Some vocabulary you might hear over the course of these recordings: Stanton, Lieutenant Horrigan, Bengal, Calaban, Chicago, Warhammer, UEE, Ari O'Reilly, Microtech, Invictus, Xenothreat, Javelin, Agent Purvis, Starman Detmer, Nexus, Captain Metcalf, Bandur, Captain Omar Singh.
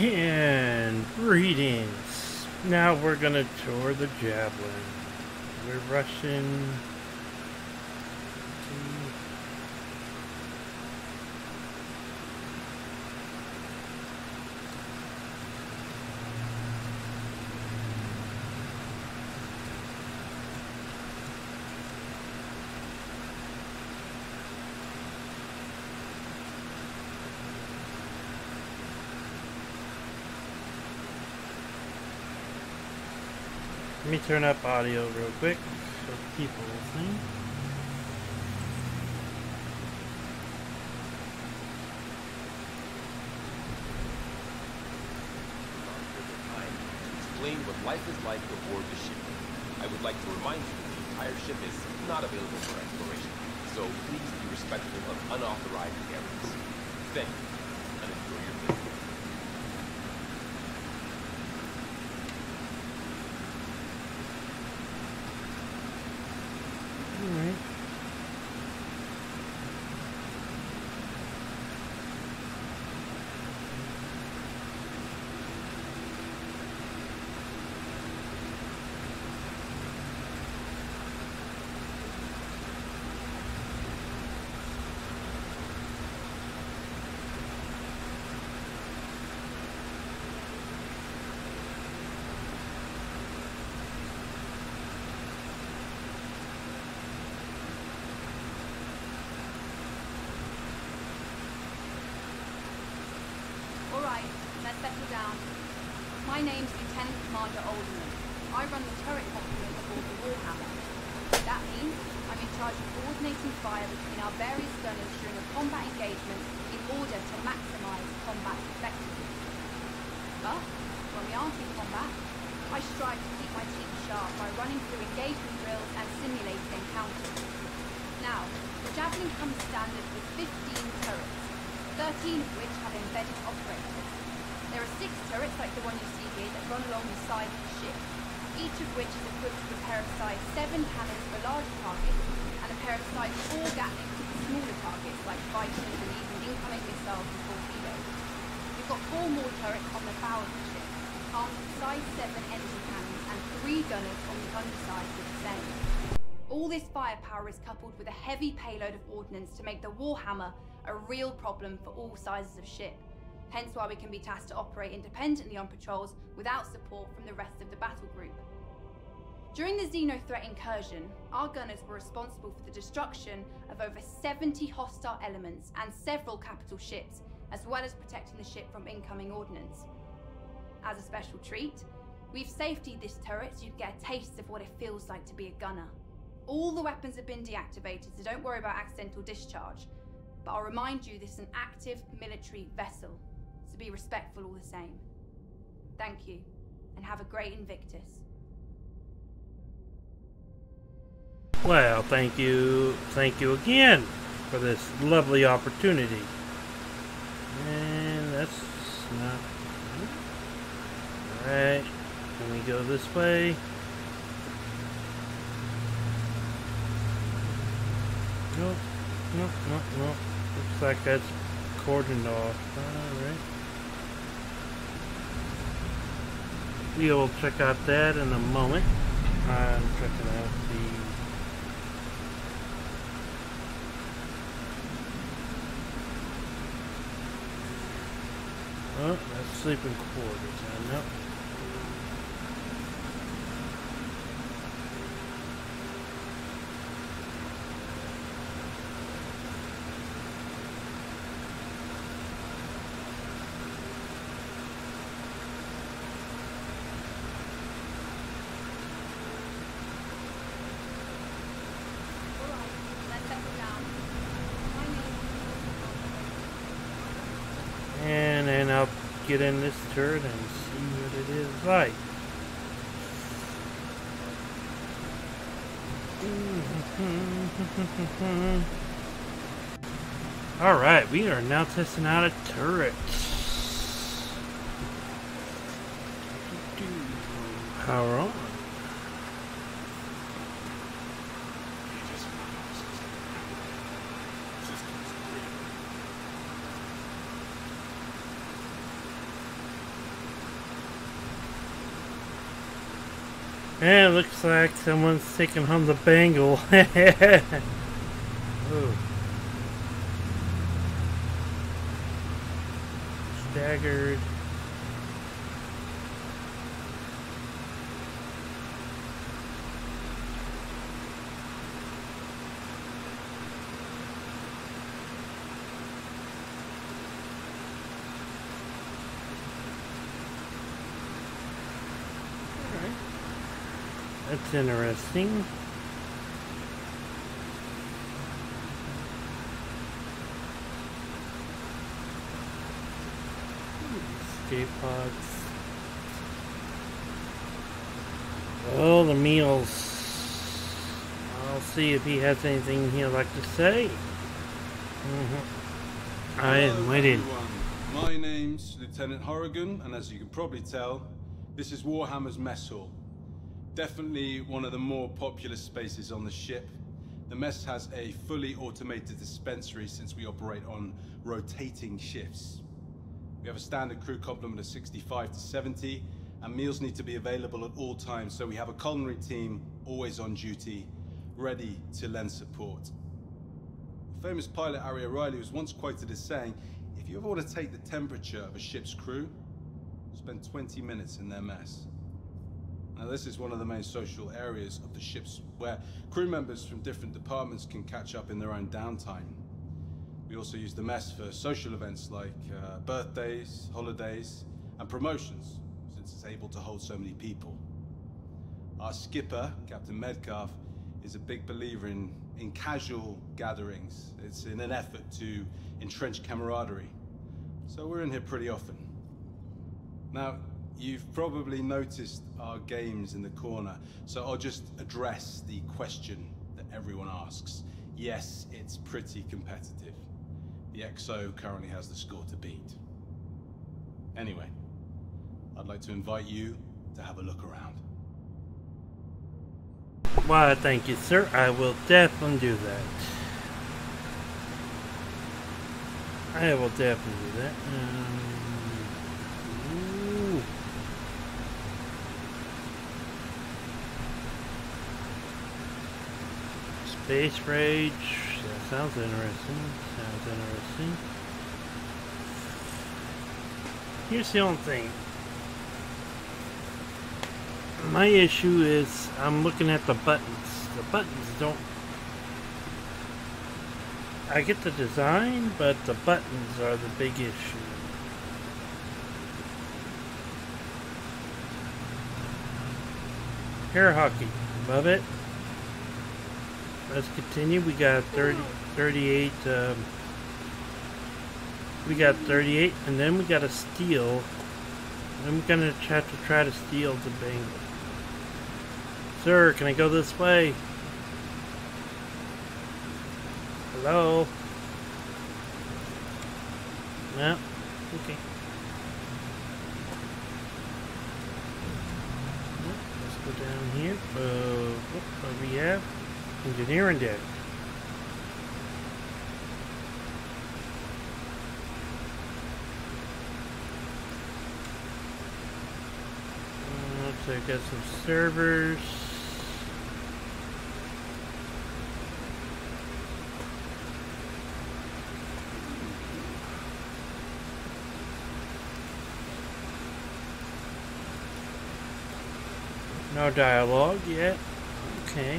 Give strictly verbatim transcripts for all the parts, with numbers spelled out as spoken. And greetings. Now we're gonna tour the Javelin. We're rushing Let me turn up audio real quick so people listening. Explain what life is like aboard the ship. I would like to remind you that the entire ship is not available for exploration, so please be respectful of unauthorized errands. Thank you. My name's Lieutenant Commander Alderman. I run the turret complement aboard the Warhammer. That means I'm in charge of coordinating fire between our various gunners during a combat engagement in order to maximise combat effectiveness. But when we aren't in combat, I strive to keep my team sharp by running through engagement drills and simulated encounters. Now, the Javelin comes standard with fifteen turrets, thirteen of which have embedded operators. There are six turrets like the one you see here that run along the side of the ship, each of which is equipped with a pair of size seven cannons for large targets and a pair of size four Gatlings for smaller targets like Vikings and even incoming missiles and torpedoes. We've got four more turrets on the bow of the ship, armed with size seven engine cannons and three gunners on the underside with the same. All this firepower is coupled with a heavy payload of ordnance to make the Warhammer a real problem for all sizes of ship. Hence why we can be tasked to operate independently on patrols without support from the rest of the battle group. During the Xenothreat incursion, our gunners were responsible for the destruction of over seventy hostile elements and several capital ships, as well as protecting the ship from incoming ordnance. As a special treat, we've safetied this turret so you get a taste of what it feels like to be a gunner. All the weapons have been deactivated, so don't worry about accidental discharge, but I'll remind you this is an active military vessel. To be respectful all the same. Thank you, and have a great Invictus. Well, thank you, thank you again for this lovely opportunity. And that's not all right. Can we go this way? Nope, nope, nope, nope. Looks like that's cordoned off. All right. We will check out that in a moment. I'm checking out the... Oh, that's sleeping quarters. I know. Get in this turret and see what it is like. All right, we are now testing out a turret. Power on. Yeah, it looks like someone's taking home the Bengal. Oh. Staggered. That's interesting. Escape pods. Oh, the meals. I'll see if he has anything he'd like to say. Mm-hmm. I am waiting. My name's Lieutenant Horrigan, and as you can probably tell, this is Warhammer's mess hall. Definitely one of the more popular spaces on the ship. The mess has a fully automated dispensary since we operate on rotating shifts. We have a standard crew complement of sixty-five to seventy, and meals need to be available at all times, so we have a culinary team always on duty, ready to lend support. The famous pilot Ari O'Reilly was once quoted as saying, if you ever want to take the temperature of a ship's crew, spend twenty minutes in their mess. Now, this is one of the main social areas of the ships where crew members from different departments can catch up in their own downtime. We also use the mess for social events like uh, birthdays, holidays, and promotions, since it's able to hold so many people. Our skipper, Captain Metcalf, is a big believer in, in casual gatherings. It's in an effort to entrench camaraderie. So we're in here pretty often. Now, you've probably noticed our games in the corner, so I'll just address the question that everyone asks. Yes, it's pretty competitive. The X O currently has the score to beat. Anyway, I'd like to invite you to have a look around. Why, thank you, sir. I will definitely do that. I will definitely do that. Um... Space Rage, that sounds interesting, sounds interesting. Here's the only thing. My issue is I'm looking at the buttons. The buttons don't... I get the design, but the buttons are the big issue. Hair hockey, love it. Let's continue. We got thirty, thirty-eight, um, we got thirty-eight, and then we got to steal. I'm gonna have to try to steal the Bengal. Sir, can I go this way? Hello? No? Okay. Let's go down here. Uh, what do we have? Engineering deck. Uh, so I've got some servers. No dialogue yet. Okay.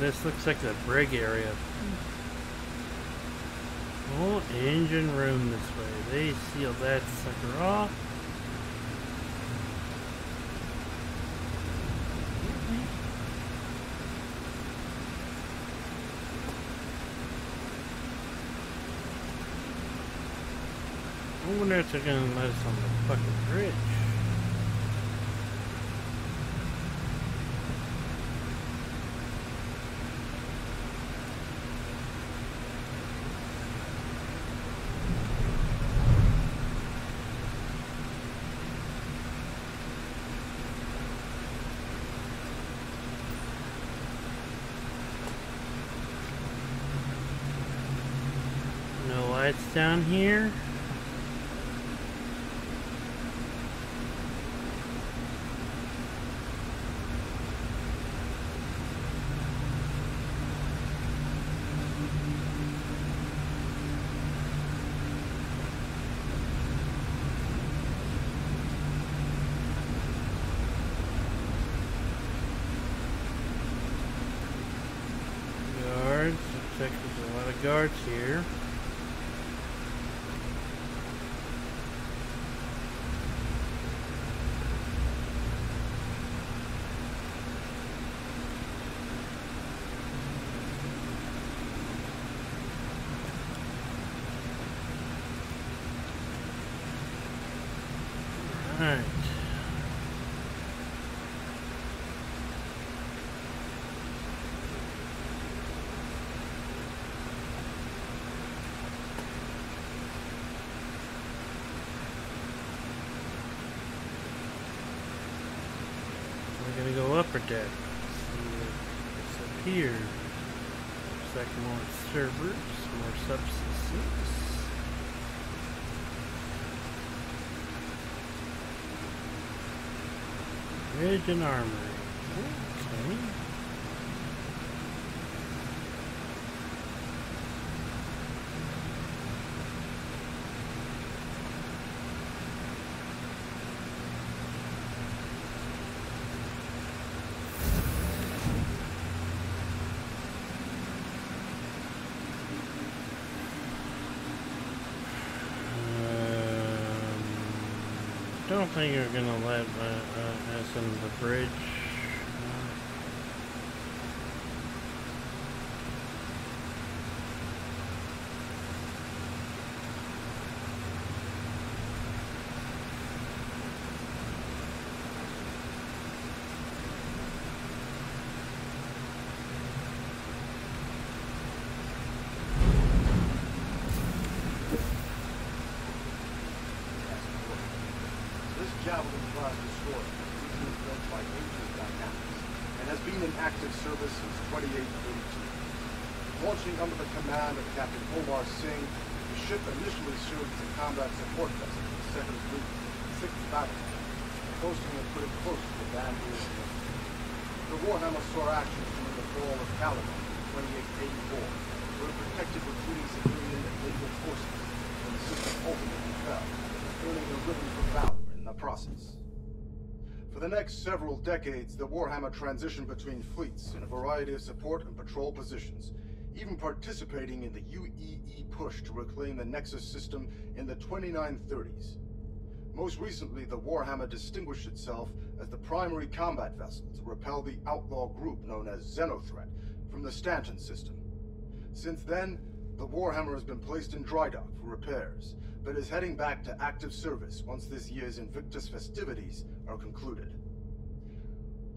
This looks like the brig area. Oh, engine room this way. They seal that sucker off. I wonder if they're gonna let us on the fucking bridge. down here. Guards here. All right. Gonna go upper deck. Let's see what's up here. Looks like more servers, more substances. Bridge and armory. Okay. I don't think you're gonna let uh, uh, us in the bridge. Javelin class destroyer is built by Ancient Dynamics and has been in active service since twenty-eight thirty-two. Launching under the command of Captain Omar Singh, the ship initially served as a combat support vessel in the second Fleet, sixth Battalion, coasting and putting close to the Bandur. The Warhammer saw action during the fall of Calaban in twenty-eight eighty-four, where it protected recruiting civilian and legal forces, and the system ultimately fell, earning a ribbon for valor the process. For the next several decades, the Warhammer transitioned between fleets in a variety of support and patrol positions, even participating in the U E E push to reclaim the Nexus system in the twenty-nine thirties. Most recently, the Warhammer distinguished itself as the primary combat vessel to repel the outlaw group known as Xenothreat from the Stanton system. Since then, the Warhammer has been placed in dry dock for repairs, but is heading back to active service once this year's Invictus festivities are concluded.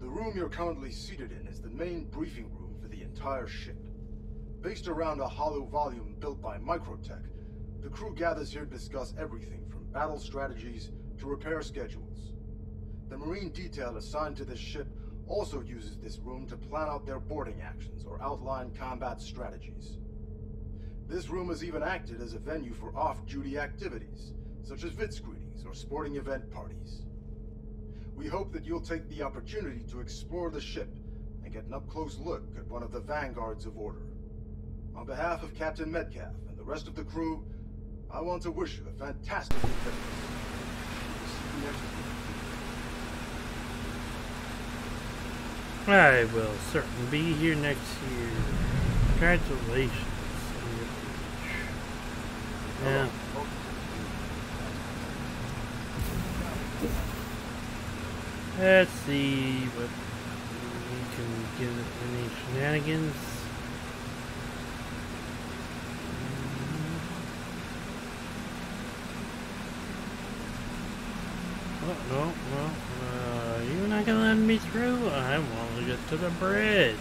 The room you're currently seated in is the main briefing room for the entire ship. Based around a hollow volume built by Microtech, the crew gathers here to discuss everything from battle strategies to repair schedules. The Marine detail assigned to this ship also uses this room to plan out their boarding actions or outline combat strategies. This room has even acted as a venue for off-duty activities, such as vid screenings or sporting event parties. We hope that you'll take the opportunity to explore the ship and get an up-close look at one of the vanguards of order. On behalf of Captain Metcalf and the rest of the crew, I want to wish you a fantastic adventure. I will certainly be here next year. Congratulations. Yeah. Let's see what we can give it any shenanigans. Oh, no, no. Uh, you're not gonna let me through? I want to get to the bridge.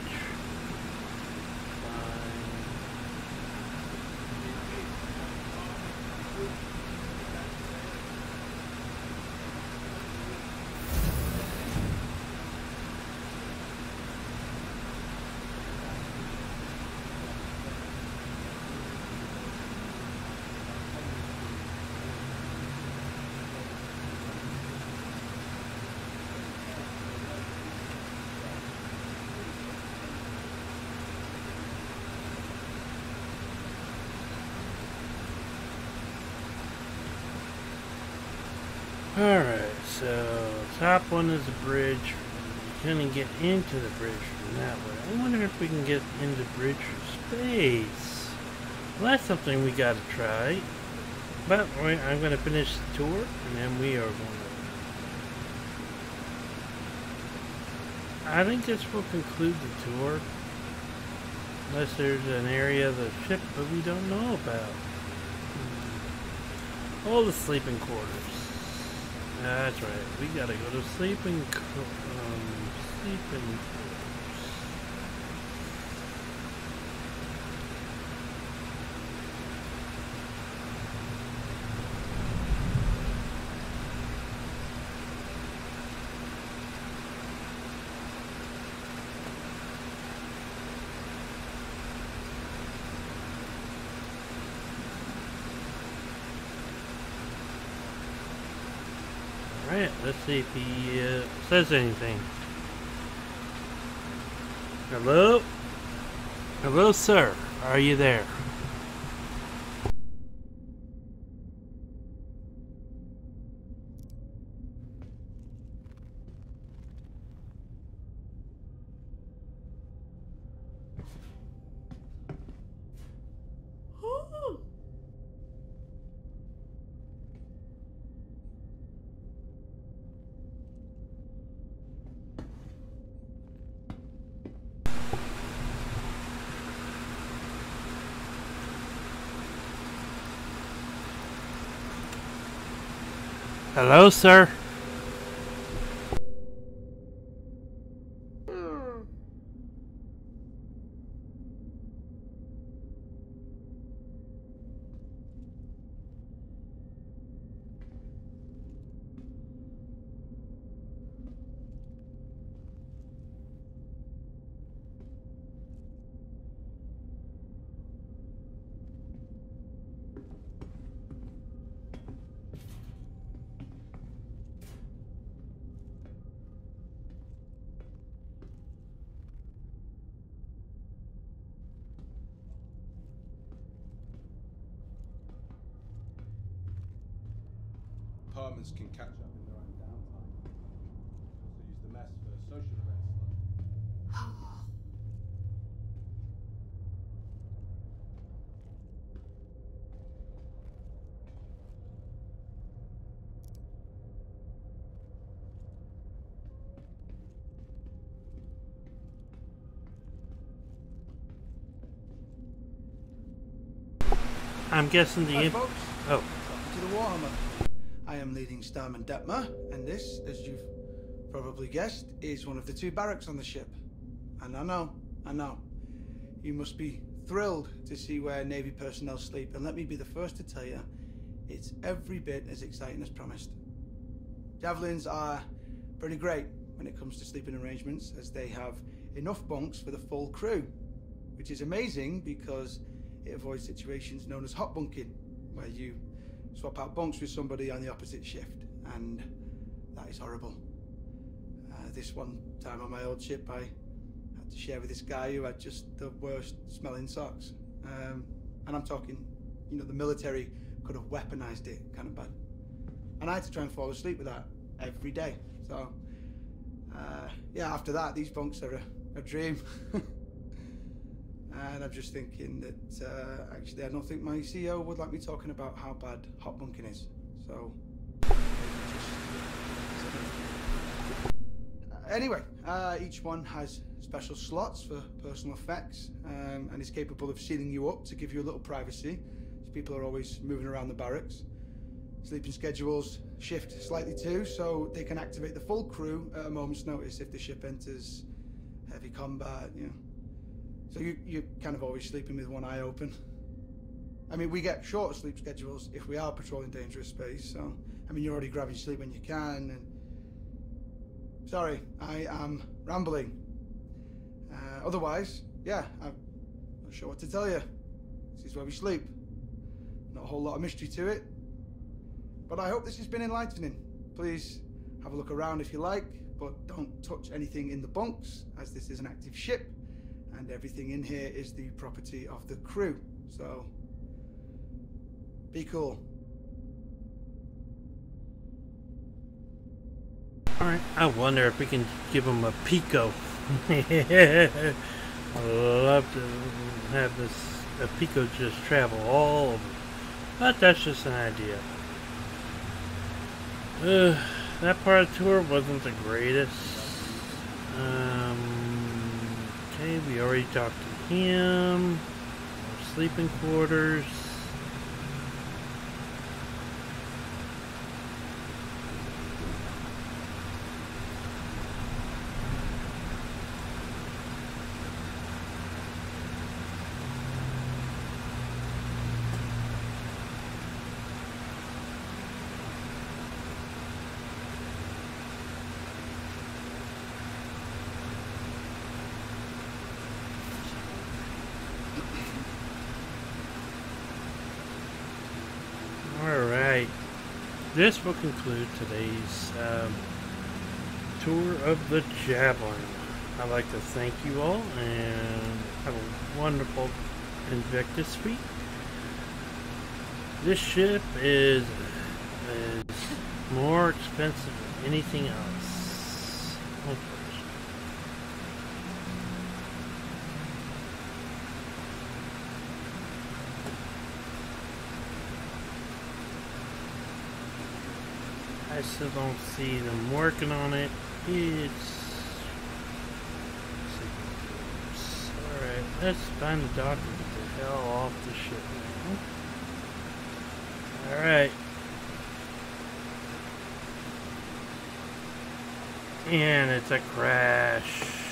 Alright, so top one is the bridge. We're gonna get into the bridge from that way. I wonder if we can get into bridge from space. Well, that's something we gotta try. But I'm gonna finish the tour and then we are gonna. I think this will conclude the tour, unless there's an area of the ship that we don't know about. All the sleeping quarters. That's right. We gotta go to sleeping um, sleeping Let's see if he uh, says anything. Hello? Hello, sir. Are you there? Hello, sir. Can catch up in their own downtime. They use the mess for social events. I'm guessing the... Hi, folks. Oh. To the Warhammer. I am leading Starman Detmer, and this, as you've probably guessed, is one of the two barracks on the ship. And I know, I know, you must be thrilled to see where Navy personnel sleep, and let me be the first to tell you, it's every bit as exciting as promised. Javelins are pretty great when it comes to sleeping arrangements, as they have enough bunks for the full crew, which is amazing because it avoids situations known as hot bunking, where you swap out bunks with somebody on the opposite shift, and that is horrible. Uh, this one time on my old ship, I had to share with this guy who had just the worst smelling socks. Um, and I'm talking, you know, the military could have weaponized it kind of bad. And I had to try and fall asleep with that every day. So, uh, yeah, after that, these bunks are a, a dream. And I'm just thinking that, uh, actually, I don't think my C E O would like me talking about how bad hot bunking is. So, anyway, uh, each one has special slots for personal effects, um, and is capable of sealing you up to give you a little privacy, as people are always moving around the barracks. Sleeping schedules shift slightly too, so they can activate the full crew at a moment's notice if the ship enters heavy combat, you know. So you, you're kind of always sleeping with one eye open. I mean, we get shorter sleep schedules if we are patrolling dangerous space, so... I mean, you're already grabbing sleep when you can, and... Sorry, I am rambling. Uh, otherwise, yeah, I'm not sure what to tell you. This is where we sleep. Not a whole lot of mystery to it. But I hope this has been enlightening. Please, have a look around if you like, but don't touch anything in the bunks, as this is an active ship. And everything in here is the property of the crew, so be cool. Alright, I wonder if we can give him a Pico. I'd love to have this a Pico just travel all over. But that's just an idea. Uh, that part of the tour wasn't the greatest. Um, okay, we already talked to him. Our sleeping quarters. This will conclude today's um, tour of the Javelin. I'd like to thank you all and have a wonderful Invictus week. This ship is, is more expensive than anything else. Okay. I still don't see them working on it. It's... Alright, let's find the dock and get the hell off the ship now. Alright. And it's a crash.